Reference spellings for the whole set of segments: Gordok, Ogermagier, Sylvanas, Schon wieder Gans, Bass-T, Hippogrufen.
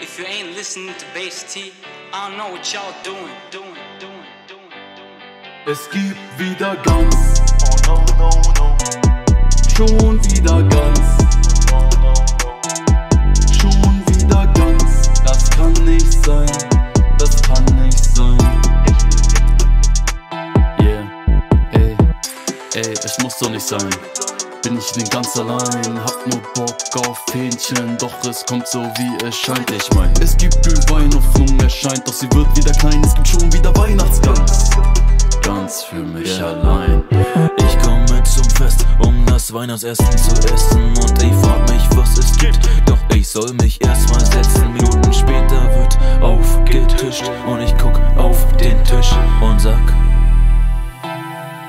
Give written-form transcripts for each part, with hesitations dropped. If you ain't listening to Bass-T, I don't know what y'all doing. Es gibt wieder Gans. Oh no, no, no. Schon wieder Gans. Oh no, no, no. Schon wieder Gans. Das kann nicht sein. Das kann nicht sein. Yeah, ey, ey, es muss doch nicht sein. Bin ich denn ganz allein, hab nur Bock auf Hähnchen, doch es kommt so wie es scheint. Ich mein, es gibt Glühwein auf Lungen erscheint, doch sie wird wieder klein, es gibt schon wieder Weihnachtsgans. Ganz für mich allein. Ich komme zum Fest, um das Weihnachtsessen zu essen, und ich frag mich, was es gibt, doch ich soll mich erstmal setzen. Minuten später wird aufgetischt und ich guck auf den Tisch und sag: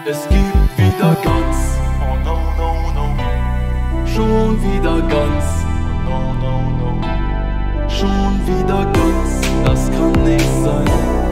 Es gibt wieder Gans. Oh no, no. Schon wieder Gans. No, no, no. Schon wieder Gans. Das kann nicht sein.